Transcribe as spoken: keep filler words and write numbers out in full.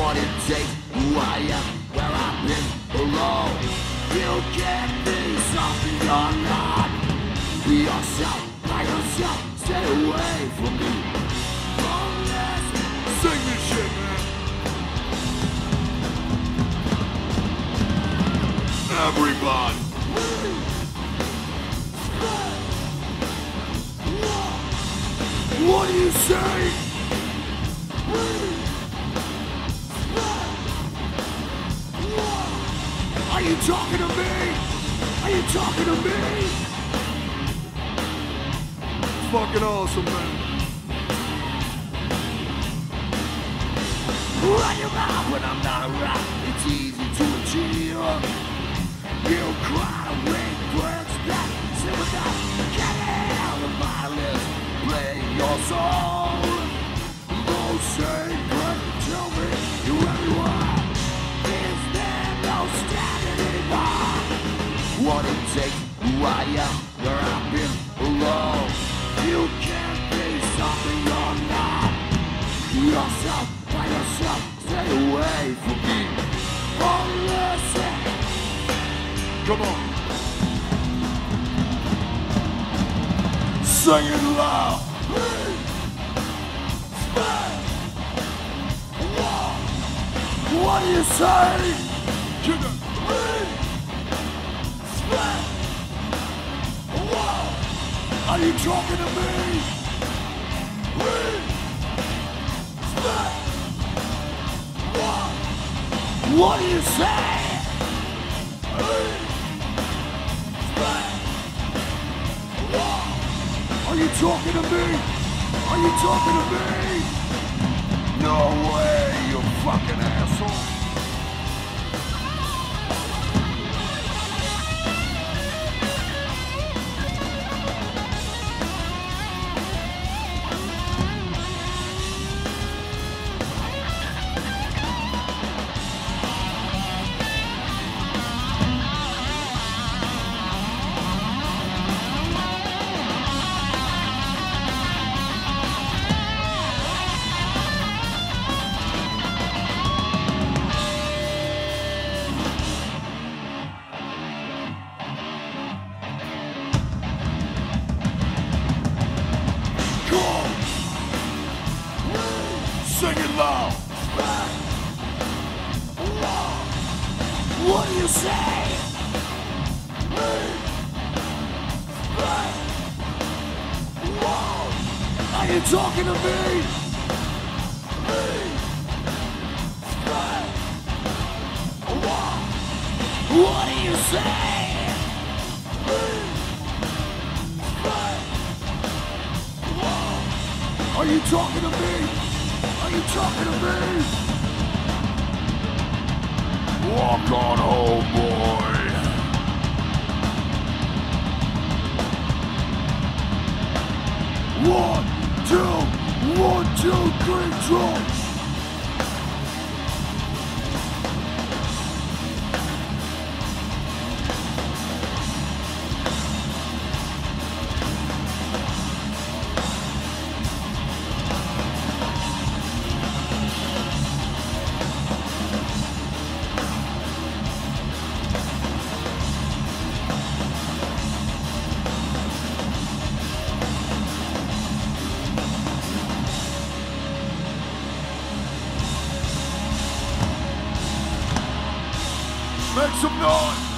what it takes, who I am, where I've been alone. You get things something you're not. Be yourself, by yourself, stay away from me. Boneless, sing this shit, man. Everybody. What do you say? Are you talking to me? Are you talking to me? It's fucking awesome, man. Run your mouth when I'm not around. It's easy to achieve. You cry away words that say without getting out of my list. Play your soul. Don't say perfect to me. You're everyone. Is there no standing anymore? What it takes, who I am, where I've been alone. You can't be something you're not. Yourself, by yourself, stay away from me. Oh, listen. Come on. Sing it loud. What do you say? Are you talking to me? What do you say? Are you talking to me? Are you talking to me? No way, you fucking asshole. Sing it loud. What do you say? Are you talking to me? What do you say? Are you talking to me? Are you talking to me? Walk on, old boy. One, two, one, two, three, drop. Make some noise!